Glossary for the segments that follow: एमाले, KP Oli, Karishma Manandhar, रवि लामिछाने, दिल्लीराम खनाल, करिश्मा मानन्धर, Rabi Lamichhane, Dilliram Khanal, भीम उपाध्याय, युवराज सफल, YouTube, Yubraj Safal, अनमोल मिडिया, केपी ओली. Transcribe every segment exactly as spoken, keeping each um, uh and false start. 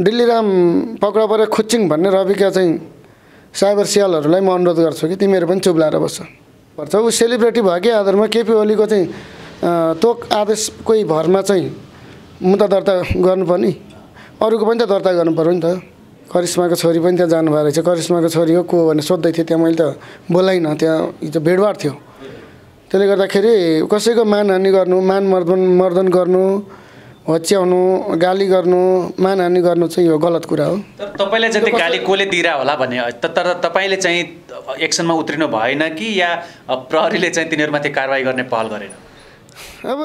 दिल्लीराम पक्राउ परेर खुच्चिङ भन्ने रविका चाहिँ साइबर सेलहरूलाई म अनुरोध गर्छु कि तिमीहरू पनि चुप लाएर बस्छ पर्छ। ऊ सेलिब्रेटी भएकै आधारमा केपी ओलीको चाहिँ तोक आदेशकै भरमा चाहिँ मुद्दा दर्ता गर्नुपर्ने, अरूको पनि त दर्ता गर्नुपर्यो नि त। करिश्माको छोरी पनि त्यहाँ जानुभएको रहेछ, करिश्माको छोरी हो को भनेर सोध्दै थिएँ, त्यहाँ मैले त बोलाइनँ, त्यहाँ हिजो भिडभाड थियो। त्यसले गर्दाखेरि कसैको मानहानि गर्नु, मान मर्दन मर्दन गर्नु, होच्याउनु, गाली गर्नु, मानहानि गर्नु चाहिँ यो गलत कुरा हो। तपाईँलाई जति गाली कसले दिरा होला भने तर तपाईँले चाहिँ एक्सनमा उत्रिनु भएन कि या प्रहरीले चाहिँ तिनीहरूमाथि कारवाही गर्ने पहल गरेन? अब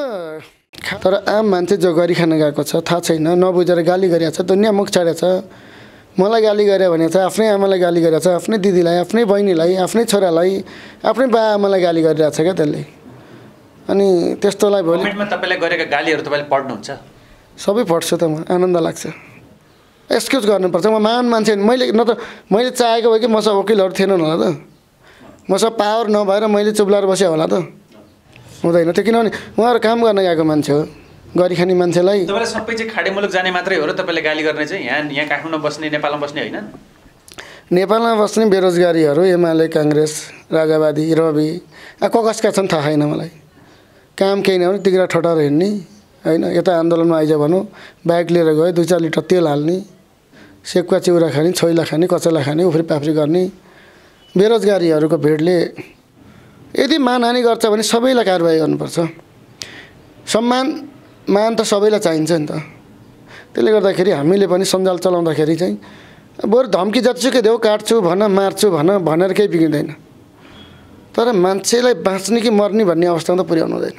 तर आम मान्छे जो गरिखान गएको छ थाहा छैन, नबुझेर गाली गरेको छ, दुनियाँ मुख छाडेको छ। मलाई गाली गरे भने चाहिँ आफ्नै आमालाई गाली गरेको छ, आफ्नै दिदीलाई, आफ्नै बहिनीलाई, आफ्नै छोरालाई, आफ्नै बाआमालाई गाली गरिरहेको छ क्या त्यसले। अनि त्यस्तोलाई भोलि तपाईँले गरेका गालीहरू तपाईँले पढ्नुहुन्छ? सबै पढ्छु त, म आनन्द लाग्छ। एक्सक्युज गर्नुपर्छ, म महान मान्छे, मैले न त मैले चाहेको भए कि मसँग वकिलहरू थिएनन् होला त, मसँग पावर नभएर मैले चुप्लाएर बस्यो होला त, हुँदैन त्यो। किनभने उहाँहरू काम गर्न गएको मान्छे हो, गरिखाने मान्छेलाई तपाईँले सबै चाहिँ खाडी मुलुक जाने मात्रै हो र तपाईँले गाली गर्ने चाहिँ? यहाँ यहाँ काठमाडौँमा बस्ने, नेपालमा बस्ने होइन, नेपालमा बस्ने बेरोजगारीहरू एमाले, काङ्ग्रेस, राजावादी, रवि कसका छन् थाहा छैन मलाई। काम केही नहुने तिग्रा ठटाएर हिँड्ने होइन, यता आन्दोलनमा आइज भनौँ, बाइक लिएर गयो, दुई चार लिटर तेल हाल्ने, सेकुवा चिउरा खाने, छोइला खाने, कचला खाने, उफ्री पाफ्री गर्ने। बेरोजगारीहरूको भिडले यदि मानहानि गर्छ भने सबैलाई कारवाही गर्नुपर्छ। सम्मान मान त सबैलाई चाहिन्छ नि त। त्यसले गर्दाखेरि हामीले पनि सञ्जाल चलाउँदाखेरि चाहिँ बरु धम्की जतिसुकै देऊ, काट्छु भन, मार्छु भन भनेर केही बिग्रिँदैन, तर मान्छेलाई बाँच्ने कि मर्ने भन्ने अवस्थामा त पुर्याउनु हुँदैन।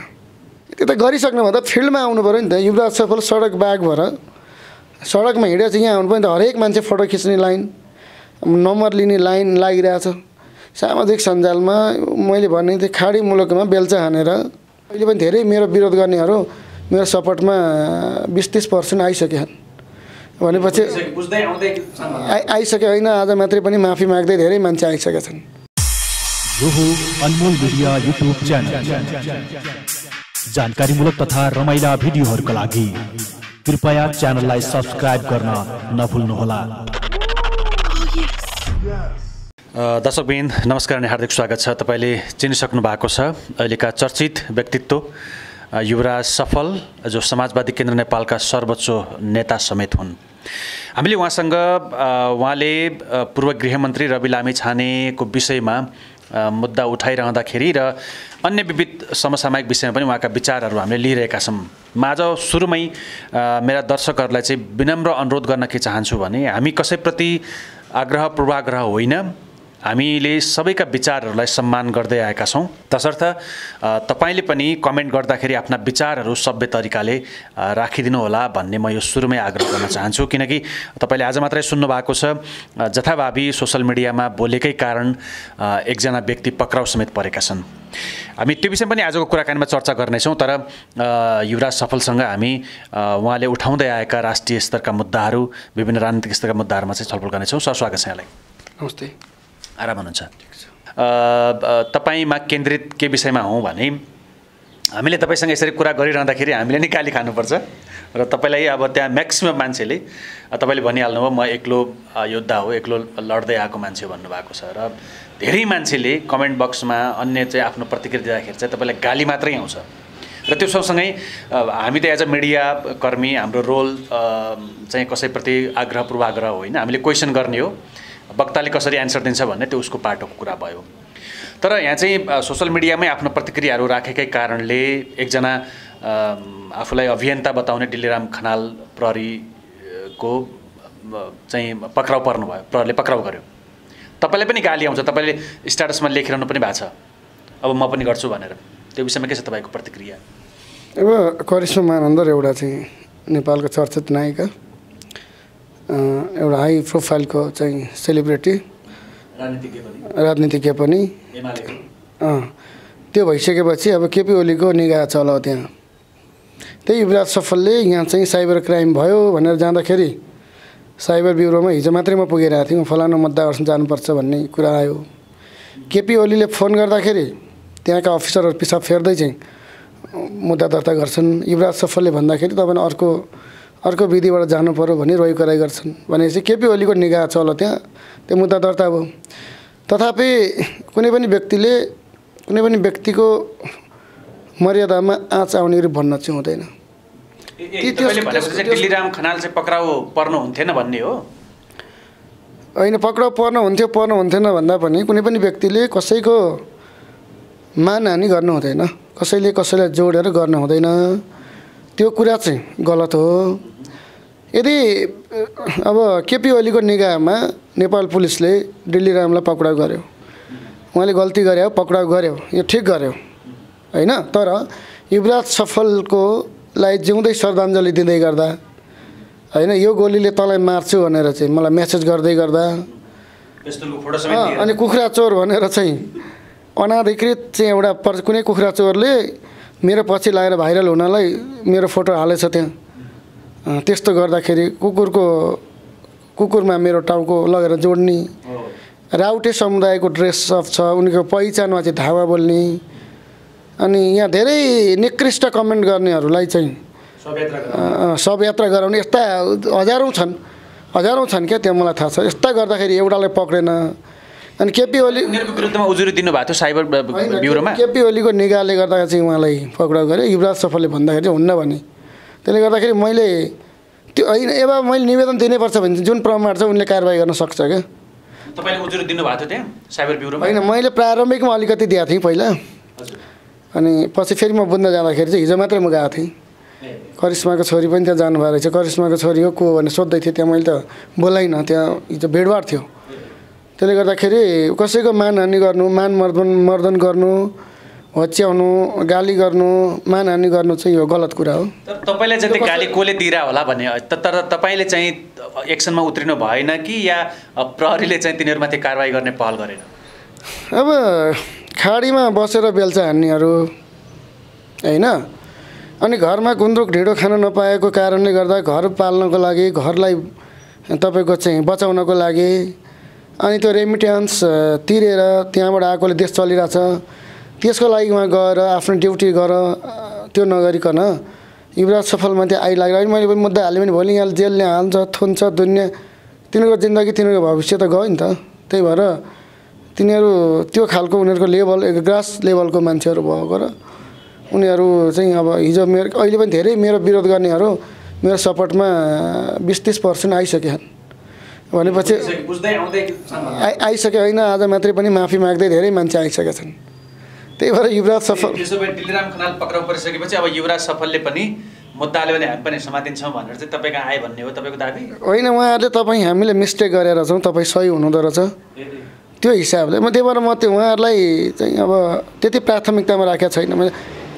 त्यो त गरिसक्नु भन्दा फिल्डमा आउनु पऱ्यो नि त। युवराज सफल सडक बाघ भएर सडकमा हिँडेर चाहिँ यहाँ आउनु पऱ्यो नि त। हरेक मान्छे फोटो खिच्ने लाइन, नम्बर लिने लाइन लागिरहेछ। सामाजिक सञ्जालमा मैले भने थिएँ खाडी मुलुकमा बेल्चा हानेर अहिले पनि धेरै मेरो विरोध गर्नेहरू मेरो सपोर्टमा बिस तीस पर्सेन्ट आइसक्यो भनेपछि आइ आइसके होइन आज मात्रै पनि माफी माग्दै धेरै मान्छे आइसकेका छन्। यो हो अनमोल मिडिया युट्युब च्यानल। जानकारीमूलक तथा रमाइला भिडियोहरूका लागि कृपया च्यानललाई सब्स्क्राइब गर्न नभुल्नुहोला। दर्शकवृन्द नमस्कार अनि हार्दिक स्वागत छ। तपाईँले चिनिसक्नु भएको छ अहिलेका चर्चित व्यक्तित्व युवराज सफल, जो समाजवादी केन्द्र नेपालका सर्वोच्च नेता समेत हुन्। हामीले उहाँसँग उहाँले पूर्व गृहमन्त्री रवि लामिछानेको विषयमा मुद्दा उठाइरहँदाखेरि र अन्य विविध समसामयिक विषयमा पनि उहाँका विचारहरू हामीले लिइरहेका छौँ। म आज सुरुमै मेरा दर्शकहरूलाई चाहिँ विनम्र अनुरोध गर्न के चाहन्छु भने हामी कसैप्रति आग्रह पूर्वाग्रह होइन, हामीले सबैका विचारहरूलाई सम्मान गर्दै आएका छौँ। तसर्थ तपाईँले पनि कमेन्ट गर्दाखेरि आफ्ना विचारहरू सभ्य तरिकाले राखिदिनुहोला भन्ने म यो सुरुमै आग्रह गर्न चाहन्छु। किनकि तपाईँले आज मात्रै सुन्नुभएको छ जथाभावी सोसल मिडियामा बोलेकै कारण एकजना व्यक्ति पक्राउ समेत परेका छन्। हामी त्यो विषयमा पनि आजको कुराकानीमा चर्चा गर्नेछौँ, तर युवराज सफलसँग हामी उहाँले उठाउँदै आएका राष्ट्रिय स्तरका मुद्दाहरू, विभिन्न राजनीतिक स्तरका मुद्दाहरूमा चाहिँ छलफल गर्नेछौँ। सर स्वागत छ यहाँलाई। नमस्ते, आराम हुनुहुन्छ? तपाईँमा केन्द्रित के विषयमा हौँ भने हामीले तपाईँसँग यसरी कुरा गरिरहँदाखेरि हामीले नै गाली खानुपर्छ र तपाईँलाई अब त्यहाँ म्याक्सिमम मान्छेले तपाईँले भनिहाल्नुभयो म एक्लो योद्धा हो, एक्लो लड्दै आएको मान्छे हो भन्नुभएको छ र धेरै मान्छेले कमेन्ट बक्समा अन्य चाहिँ आफ्नो प्रतिक्रिया दिँदाखेरि चाहिँ तपाईँलाई गाली मात्रै आउँछ र त्यो सँगसँगै हामी त एज अ मिडियाकर्मी हाम्रो रोल चाहिँ कसैप्रति आग्रह पूर्वाग्रह होइन, हामीले क्वेसन गर्ने हो। वक्ताले कसरी एन्सर दिन्छ भन्ने त्यो उसको पाटोको कुरा भयो, तर यहाँ चाहिँ सोसल मिडियामै आफ्नो प्रतिक्रियाहरू राखेकै कारणले एकजना आफूलाई अभियन्ता बताउने दिल्लीराम खनाल प्रहरीको चाहिँ पक्राउ पर्नुभयो, प्रहरीले पक्राउ गर्यो। तपाईँलाई पनि गाली आउँछ, तपाईँले स्ट्याटसमा लेखिरहनु पनि भएको छ अब म पनि गर्छु भनेर, त्यो विषयमा के छ तपाईँको प्रतिक्रिया? अब करिश्मा मानन्दर एउटा चाहिँ नेपालको चर्चित नायिका, एउटा हाई प्रोफाइलको चाहिँ सेलिब्रेटी, राजनीतिज्ञ पनि, त्यो भइसकेपछि अब केपी ओलीको निगाह चलाउ त्यहाँ। त्यही युवराज सफलले यहाँ चाहिँ साइबर क्राइम भयो भनेर जाँदाखेरि साइबर ब्युरोमा हिजो मात्रै म पुगेर आएको थिएँ, फलानु मुद्दा गर्छ जानुपर्छ भन्ने कुरा आयो। केपी ओलीले फोन गर्दाखेरि त्यहाँका अफिसरहरू पिसाब फेर्दै चाहिँ मुद्दा दर्ता गर्छन्। युवराज सफलले भन्दाखेरि तपाईँलाई अर्को अर्को विधिबाट जानु पर्यो भनी रोइ कराइ गर्छन्। भनेपछि केपी ओलीको निगाह छ होला त्यहाँ, त्यो मुद्दा दर्ता भयो। तथापि कुनै पनि व्यक्तिले कुनै पनि व्यक्तिको मर्यादामा आँच आउने गरी भन्न चाहिँ हुँदैन। दिल्लीराम खनाल चाहिँ पक्राउ पर्नु हुन्थेन भन्ने हो? होइन, पक्राउ पर्नु हुन्थ्यो पर्नु हुन्थेन भन्दा पनि कुनै पनि व्यक्तिले कसैको मानहानि गर्नु हुँदैन, कसैले कसैलाई जोडेर गर्नु हुँदैन, त्यो कुरा चाहिँ गलत हो। यदि अब केपी ओलीको निगाहमा नेपाल पुलिसले दिल्लीरामलाई पक्राउ गर्यो, उहाँले गल्ती गर्यो, पक्राउ गर्यो, यो ठिक गर्यो हैन। तर युवराज सफलको लाई जिउँदै श्रद्धाञ्जली दिँदै गर्दा हैन, यो गोलीले तँलाई मार्छु भनेर चाहिँ मलाई मेसेज गर्दै गर्दा, अनि कुखुरा चोर भनेर चाहिँ अनाधिकृत चाहिँ एउटा कुनै कुखुरा चोरले मेरो पछि लागेर भाइरल हुनलाई मेरो फोटो हालेछ त्यहाँ। त्यस्तो गर्दाखेरि कुकुरको कुकुरमा मेरो टाउको लगेर जोड्ने, राउटे समुदायको ड्रेसअप छ, उनीको पहिचानमा चाहिँ धावा बोल्ने, अनि यहाँ धेरै निकृष्ट कमेन्ट गर्नेहरूलाई चाहिँ शवयात्रा गराउने, यस्ता हजारौँ छन् हजारौँ छन् क्या त्यहाँ, मलाई थाहा छ। यस्ता गर्दाखेरि एउटालाई पक्रेन। अनि केपी ओली विरुद्धमा उजुरी दिनुभएको थियो साइबर ब्युरोमा, केपी ओलीको निगाहले गर्दा चाहिँ उहाँलाई पक्राउ गरे युवराज सफलले भन्दाखेरि हुन्न भने। त्यसले गर्दाखेरि मैले त्यो होइन, एबा मैले निवेदन दिनैपर्छ भने जुन प्रमाण छ उनले कारवाही गर्न सक्छ क्या। तपाईँले उजुरी दिनुभएको थियो त्यहाँ साइबर ब्युरोमा? होइन, मैले प्रारम्भिकमा अलिकति दिएको थिएँ पहिला, अनि पछि फेरि म बुझ्न जाँदाखेरि चाहिँ हिजो मात्रै म गएको थिएँ। करिश्माको छोरी पनि त्यहाँ जानुभएको रहेछ, करिश्माको छोरी हो को भने सोध्दै थिएँ, त्यहाँ मैले त बोलाइनँ, त्यहाँ हिजो भिडभाड थियो। त्यसले गर्दाखेरि कसैको मानहानि गर्नु, मान मर्दन मर्दन गर्नु, होच्याउनु, गाली गर्नु, मानहानि गर्नु चाहिँ यो गलत कुरा हो। तर तपाईँलाई जति गाली कसले दिइरा होला भने, तर तपाईँले चाहिँ एक्सनमा उत्रिनु भएन कि या प्रहरीले चाहिँ तिनीहरूमाथि कारवाही गर्ने पहल गरेन? अब खाडीमा बसेर बेल्चा हान्नेहरू होइन, अनि घरमा गुन्द्रुक ढिँडो खान नपाएको कारणले गर्दा घर पाल्नको लागि, घरलाई तपाईँको चाहिँ बचाउनको लागि, अनि त्यो रेमिट्यान्स तिरेर त्यहाँबाट आएकोले देश चलिरहेछ, त्यसको लागि उहाँ गएर आफ्नो ड्युटी गर, त्यो नगरिकन युवराज सफलमाथि आइलाग्यो। अनि मैले पनि मुद्दा हालेँ भने भोलि यहाँ जेलले हाल्छ, थुन्छ, दुनियाँ, तिनीहरूको जिन्दगी तिनीहरूको भविष्य त गयो नि त। त्यही भएर तिनीहरू त्यो खालको उनीहरूको लेभल ग्रास लेभलको मान्छेहरू भएको र उनीहरू चाहिँ अब हिजो मेरो अहिले पनि धेरै मेरो विरोध गर्नेहरू मेरो सपोर्टमा बिस तिस पर्सेन्ट आइसकेछन्। भनेपछि आइ आइसके होइन, आज मात्रै पनि माफी माग्दै धेरै मान्छे आइसकेका छन्। त्यही भएर युवराज सफल त्यसो भए दिल्लीराम खनाल पक्राउ परिसकेपछि अब युवराज सफलले पनि मुद्दा हाल्यो भने हामी पनि समातिन्छौँ भनेर चाहिँ तपाईँको आए भन्ने हो तपाईँको दाबी? होइन, उहाँहरूले तपाईँ हामीले मिस्टेक गरेर छौँ, तपाईँ सही हुनुहुँदो रहेछ, त्यो हिसाबले म त्यही भएर म त्यो उहाँहरूलाई चाहिँ अब त्यति प्राथमिकतामा राखेको छैन। मैले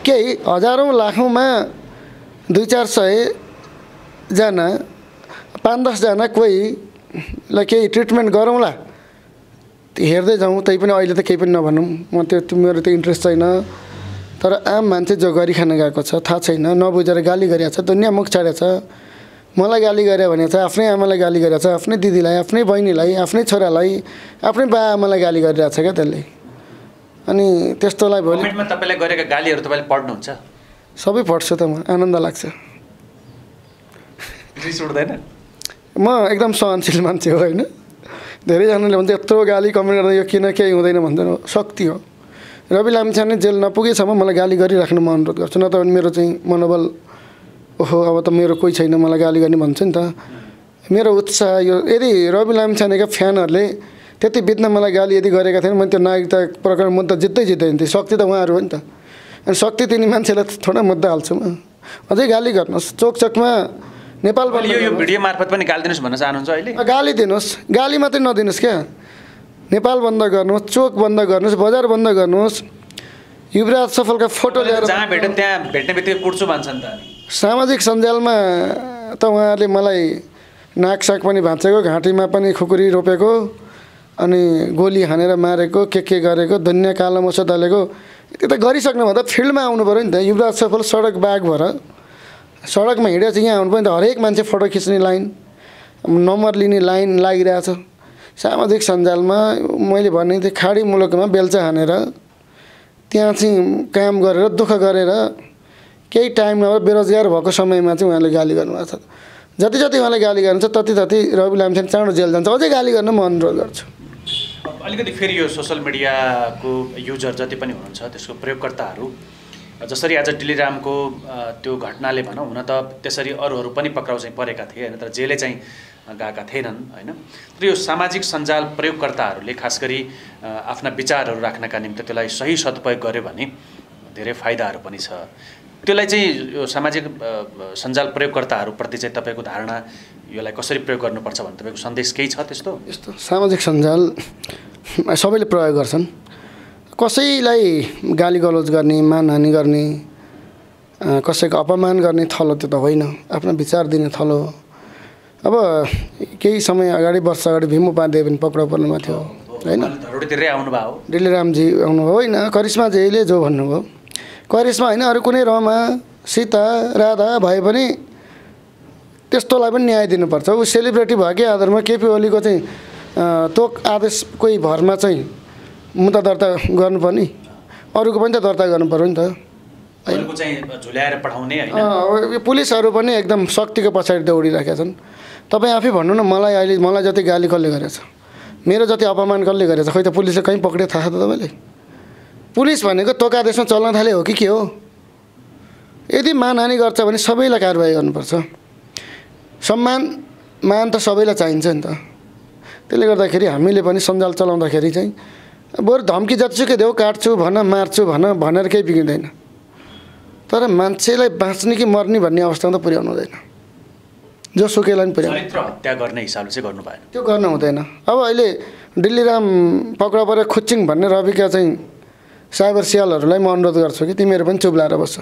केही हजारौँ लाखौँमा दुई चार सयजना पाँच दसजना कोही लाई केही ट्रिटमेन्ट गरौँला हेर्दै जाउँ, त्यही पनि अहिले त केही पनि नभनौँ, म त्यो त्यो मेरो त्यो इन्ट्रेस्ट छैन। तर आम मान्छे जो गरिखान गएको छ, थाहा छैन, नबुझेर गाली गरिरहेको छ, दुनियाँ मुख छाडेको छ, मलाई गाली गरे भने चाहिँ आफ्नै आमालाई गाली गरेको छ, आफ्नै दिदीलाई, आफ्नै बहिनीलाई, आफ्नै छोरालाई, आफ्नै बा आमालाई गाली गरिरहेको छ क्या त्यसले। अनि त्यस्तोलाई भोलि तपाईँले गरेका गालीहरू तपाईँले पढ्नुहुन्छ? सबै पढ्छु त, म आनन्द लाग्छ, रिस उठ्दैन, म एकदम सहनशील मान्छे हो होइन। धेरैजनाले भन्छ यत्रो गाली कमेन्ट गर्दा यो किन केही हुँदैन भन्छन्, शक्ति हो। रवि लामिछाने जेल नपुगेसम्म मलाई गाली गरिराख्नु म अनुरोध गर्छु, नत्र भने मेरो चाहिँ मनोबल ओहो अब त मेरो कोही छैन मलाई गाली गर्ने भन्छ नि त। मेरो उत्साह यो, यदि रवि लामिछानेका फ्यानहरूले त्यति बित्न मलाई गाली यदि गरेका थिएन मैले त्यो नागरिकता प्रकरण मुद्दा जित्दै जित्दैन थिएँ। शक्ति त उहाँहरू हो नि त, अनि शक्ति दिने मान्छेलाई थोडा मुद्दा हाल्छु म, अझै गाली गर्नुहोस्, चोकचकमा नेपालबाट यो भिडियो मार्फत पनि गाली दिनुहोस् भन्न चाहनुहुन्छ? अहिले गाली दिनुहोस्, गाली मात्रै नदिनुहोस् क्या, नेपाल बन्द गर्नुहोस्, चोक बन्द गर्नुहोस्, बजार बन्द गर्नुहोस्, युवराज सफलका फोटो ल्याएर जहाँ भेट्यो त्यहाँ भेट्ने बित्तिकै कुट्छु भन्छन् त। सामाजिक सञ्जालमा त उहाँहरूले मलाई नाकसाक पनि भाँचेको, घाँटीमा पनि खुकुरी रोपेको, अनि गोली हानेर मारेको, के के गरेको, दुनियाँ कालो मोसो दलेको, त्यो त गरिसक्नु भन्दा फिल्डमा आउनु पऱ्यो नि त। युवराज सफल सडक बाघ भएर सडकमा हिँडेर चाहिँ यहाँ आउनु पनि त हरेक मान्छे फोटो खिच्ने लाइन, नम्बर लिने लाइन लागिरहेछ। सामाजिक सञ्जालमा मैले भने त्यो खाडी मुलुकमा बेल्चा हानेर त्यहाँ चाहिँ काम गरेर दुःख गरेर केही टाइम नभएर बेरोजगार भएको समयमा चाहिँ उहाँले गाली गर्नुभएको छ। जति जति उहाँलाई गाली गर्नुहुन्छ त्यति त्यति रवि लामिछाने चाँडो जेल जान्छ। अझै गाली गर्न म अनुरोध गर्छु। अलिकति फेरि यो सोसल मिडियाको युजर जति पनि हुनुहुन्छ त्यसको प्रयोगकर्ताहरू जसरी आज डिलिरामको त्यो घटनाले भनौं हुन त त्यसरी अरूहरू पनि पक्राउ चाहिँ परेका थिए हैन, तर जेलले चाहिँ गएका थिएनन् हैन। तर यो सामाजिक सञ्जाल प्रयोगकर्ताहरूले खास गरी आफ्ना विचारहरू राख्नका निम्ति त्यसलाई सही सदुपयोग गर्यो भने धेरै फाइदाहरू पनि छ। त्यसलाई चाहिँ यो सामाजिक सञ्जाल प्रयोगकर्ताहरूप्रति चाहिँ तपाईको धारणा यसलाई कसरी प्रयोग गर्नुपर्छ भन्ने तपाईको सन्देश केही छ? त्यस्तो यस्तो सामाजिक सञ्जाल सबैले प्रयोग गर्छन्। कसैलाई गाली गलौज गर्ने, मानहानि गर्ने, कसैको अपमान गर्ने थलो त्यो त होइन, आफ्नो विचार दिने थलो। अब केही समय अगाडि वर्ष अगाडि भीम उपाध्याय पनि पक्राउ पर्नुमा थियो हैन, डिलिरामजी आउनुभयो होइन, करिश्माजीले जो भन्नुभयो करिश्मा होइन अरू कुनै रमा सीता राधा भए पनि त्यस्तोलाई पनि न्याय दिनुपर्छ। ऊ सेलिब्रेटी भएकै आधारमा केपी ओलीको चाहिँ तोक आदेशकै भरमा चाहिँ मुद्दा दर्ता गर्नुपर्ने, अरूको पनि त दर्ता गर्नुपर्यो नि त। अरूको चाहिँ झुल्याएर पठाउने हैन, पुलिसहरू पनि एकदम शक्तिको पछाडि दौडिरहेका छन्। तपाईँ आफै भन्नु न, मलाई अहिले मलाई जति गाली कसले गरेछ, मेरो जति अपमान कसले गरेछ, खोइ त पुलिसले कहीँ पक्रियो थाहा छ तपाईँले? पुलिस भनेको तोकादेशमा चल्न थाले हो कि के हो? यदि मानहानि गर्छ भने सबैलाई कारबाही गर्नुपर्छ। सम्मान मान त सबैलाई चाहिन्छ नि त। त्यसले गर्दाखेरि हामीले पनि सञ्जाल चलाउँदाखेरि चाहिँ बरु धम्की जतिसुकै देऊ, काट्छु भन मार्छु भन भनेर केही बिग्रिँदैन, तर मान्छेलाई बाँच्ने कि मर्ने भन्ने अवस्थामा त पुर्याउनु हुँदैन। जो सुकेलाई पनि पुर्याउनु हत्या गर्ने हिसाबले चाहिँ गर्नु भएन, त्यो गर्नु हुँदैन। अब अहिले डिलिराम पक्राउ परेर खुच्चिङ भन्ने रविका चाहिँ साइबर सेलहरूलाई म अनुरोध गर्छु कि तिमीहरू पनि चुप लाएर बस्छ।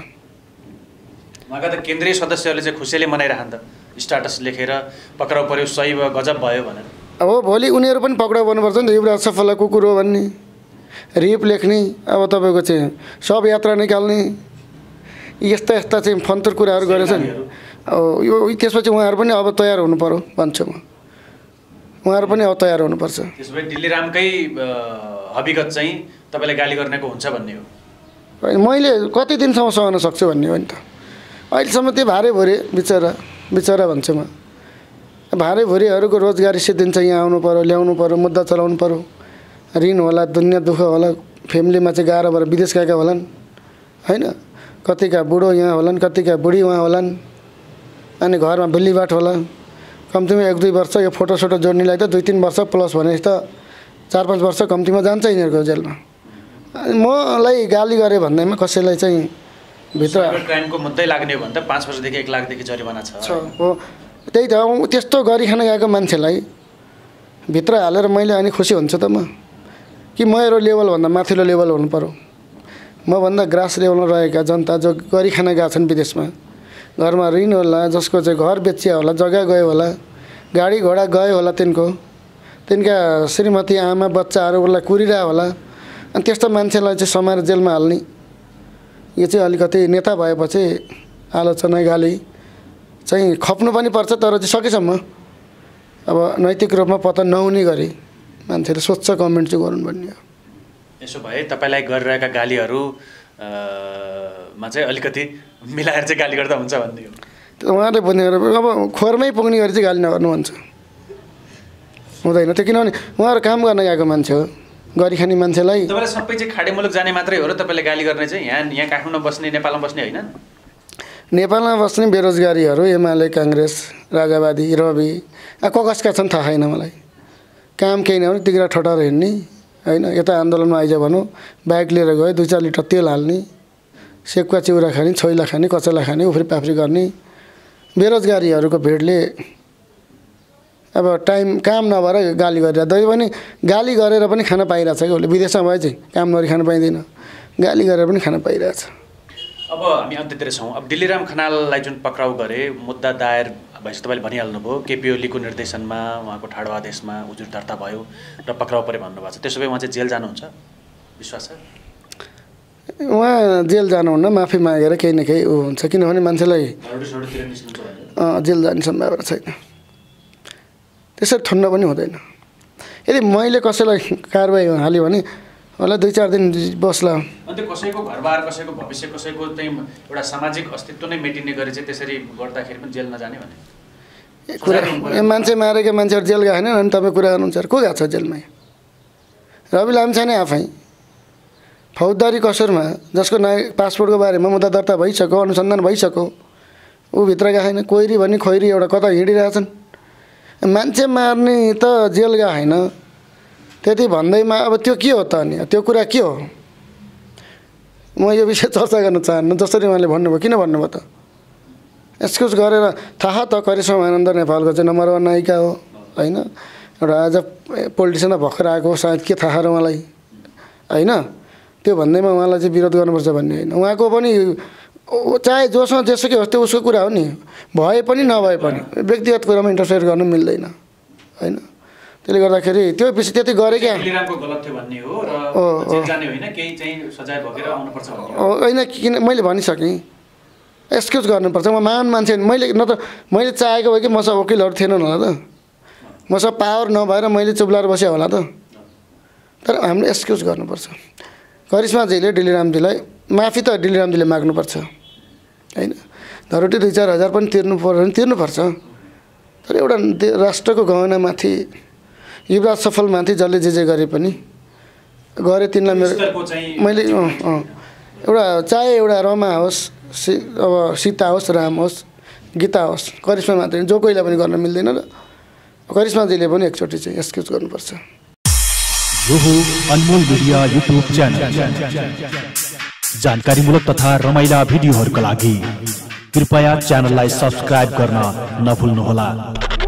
उहाँका त केन्द्रीय सदस्यहरूले चाहिँ खुसीले मनाइराख्दा स्ट्याटस लेखेर पक्राउ पर्यो सही भयो गजब भयो भनेर। अब भोलि उनीहरू पनि पक्राउ पर्नुपर्छ नि त। युवराज सफललाई कुकुर हो भन्ने, रेप लेख्ने, अब तपाईँको चाहिँ सब यात्रा निकाल्ने, यस्ता यस्ता चाहिँ फन्तुर कुराहरू गरेछ नि। अब यो त्यसपछि उहाँहरू पनि अब तयार हुनु पर्यो भन्छु म। उहाँहरू पनि अब तयार हुनुपर्छ। त्यसो भए डिलिरामकै हकीकत चाहिँ तपाईँलाई गाली गर्नेको हुन्छ भन्ने हो? मैले कति दिनसम्म सहन सक्छु भन्ने हो नि त। अहिलेसम्म त्यो भारे भोरे बिचरा बिचरा भन्छु म। भारे भुरीहरूको रोजगारी सिद्धिन्छ, यहाँ आउनु पर्यो, ल्याउनु पर्यो, मुद्दा चलाउनु पर्यो, ऋण होला, दुनियाँ दुःख होला, फ्यामिलीमा चाहिँ गाह्रो भएर विदेश गएका होलान् होइन, कतिका बुढो यहाँ होलान्, कतिका बुढी उहाँ होलान्, अनि घरमा भिल्लीबाट होला। कम्तीमा एक दुई वर्ष यो फोटोसोटो जोड्नेलाई त दुई तिन वर्ष प्लस भनेपछि त चार पाँच वर्ष कम्तीमा जान्छ यिनीहरूको जेलमा। अनि मलाई गाली गरे भन्दैमा कसैलाई चाहिँ भित्र क्राइमको मुद्दै लाग्ने हो भने त पाँच वर्षदेखि एक लाखदेखि जरिवाना छ हो। त्यही त, त्यस्तो गरिखान गएको मान्छेलाई भित्र हालेर मैले अनि खुसी हुन्छु त म? कि मेरो लेभलभन्दा माथिल्लो लेभल हुनु पर्यो? मभन्दा ग्रास लेभलमा रहेका जनता जो गरिखान गएका छन् विदेशमा, घरमा ऋण होला, जसको चाहिँ घर बेचिया होला, जग्गा गयो होला, गाडी घोडा गयो होला, तिनको तिनका श्रीमती आमा बच्चाहरू उसलाई कुरिरह होला, अनि त्यस्तो मान्छेलाई चाहिँ समाएर जेलमा हाल्ने, यो चाहिँ अलिकति नेता भएपछि आलोचना गाली चाहिँ खप्नु पनि पर्छ। तर चाहिँ सकेसम्म अब नैतिक रूपमा पतन नहुने गरी मान्छेले स्वच्छ कमेन्ट चाहिँ गर्नु भन्ने हो। यसो भए तपाईँलाई गरिरहेका गालीहरूमा चाहिँ अलिकति मिलाएर चाहिँ गाली गर्दा हुन्छ भन्ने हो? उहाँले भनेर अब खोरमै पुग्ने गरी चाहिँ गाली नगर्नु भन्छ, हुँदैन त्यो। किनभने उहाँहरू काम गर्न गएको मान्छे हो, गरिखाने मान्छेलाई तपाईँलाई सबै चाहिँ खाडी मुलुक जाने मात्रै हो र तपाईँले गाली गर्ने चाहिँ? यहाँ यहाँ काठमाडौँमा बस्ने, नेपालमा बस्ने होइन, नेपालमा बस्ने बेरोजगारीहरू एमाले, काङ्ग्रेस, राजावादी, रवि ककसका छन् थाहा छैन मलाई। काम केही नहुने तिग्रा ठटार हिँड्ने होइन, यता आन्दोलनमा आइज भनौँ बाइक लिएर गयो, दुई चार लिटर तेल हाल्ने, सेकुवा चिउरा खाने, छोइला खाने, कचला खाने, उफ्री पाफ्री गर्ने। बेरोजगारीहरूको भिडले अब टाइम काम नभएर गाली गरिरहेको पनि, गाली गरेर पनि खान पाइरहेको छ कि उसले। विदेशमा भए चाहिँ काम नगरी खान पाइँदैन, गाली गरेर पनि खान पाइरहेछ। अब हामी अन्त्यतिर छौँ। अब डिलिराम खनाललाई जुन पक्राउ गरे, मुद्दा दायर भएपछि तपाईँले भनिहाल्नुभयो केपी ओलीको निर्देशनमा उहाँको ठाडो आदेशमा उजुर दर्ता भयो र पक्राउ परे भन्नुभएको छ। त्यसो भए उहाँ चाहिँ जेल जानुहुन्छ विश्वास छ? उहाँ जेल जानुहुन्न, माफी मागेर केही न केही ऊ हुन्छ। किनभने मान्छेलाई जेल जाने सम्भावना छैन, त्यसरी ठन्डा पनि हुँदैन। यदि मैले कसैलाई कारबाही हाल्यो भने होला दुई चार दिन बस्ला। अन्त कसैको घरबार, कसैको भविष्य, कसैको चाहिँ एउटा सामाजिक अस्तित्व नै मेटिने गरी चाहिँ त्यसरी गर्दाखेरि पनि जेल नजाने भने मान्छे मारेको मान्छेहरु जेल गए हैन अनि तपाई कुरा गर्नुहुन्छ को गएको छ जेलमा? रवि लामिछाने आफै फौजदारी कसरमा जसको नागरिक पासपोर्टको बारेमा मुद्दा दर्ता भइसक्यो, अनुसन्धान भइसक्यो, ऊ भित्र गएको छैन। कोइरी भन्ने खैरी एउटा कता हिँडिरहेछन्। मान्छे मार्ने त जेल गएको हैन, त्यति भन्दैमा अब त्यो के हो त? अनि त्यो कुरा के हो? म यो विषय चर्चा गर्न चाहन्न। जसरी उहाँले भन्नुभयो, किन भन्नुभयो त? एक्सक्युज गरेर थाहा त करिश्मा मानन्धर नेपालको चाहिँ नम्बर वान नायिका हो हैन, एउटा आज पोलिटिसियन भर्खर आएको, सायद के थाहा र उहाँलाई हैन। त्यो भन्दैमा उहाँलाई चाहिँ विरोध गर्नुपर्छ भन्ने हैन। उहाँको पनि चाहे जोसँग जेसुकै होस् त्यो उसको कुरा हो नि, भए पनि नभए पनि व्यक्तिगत कुरामा इन्टरफेयर गर्नु मिल्दैन हैन। त्यसले गर्दाखेरि त्यो विषय त्यति गरे क्या होइन, किन मैले भनिसकेँ एक्सक्युज गर्नुपर्छ। म महान मान्छे, मैले न त मैले चाहेको भए कि मसँग वकिलहरू थिएनन् होला त, मसँग पावर नभएर मैले चुप्लाएर बसेँ होला त। तर हामीले एक्सक्युज गर्नुपर्छ। करिश्माजीले डिलिरामजीलाई माफी त डिलिरामजीले माग्नुपर्छ होइन, धरोटी दुई चार हजार पनि तिर्नु पर्यो भने तिर्नुपर्छ। तर एउटा राष्ट्रको गहनामाथि, युवराज सफलमाथि जसले जे जे गरे पनि गरे, तिनलाई मेरो मैले एउटा चाहे एउटा रमा होस्, सी अब सीता होस्, राम होस्, गीता होस्, करिश्मा मात्र जो कोहीलाई पनि गर्न मिल्दैन। र करिश्माजीले पनि एकचोटि चाहिँ एक्सक्युज गर्नुपर्छ। यो हो अनमोल मिडिया युट्युब च्यानल। जानकारीमूलक तथा रमाइला भिडियोहरुका लागि कृपया च्यानललाई सब्स्क्राइब गर्न नभुल्नुहोला।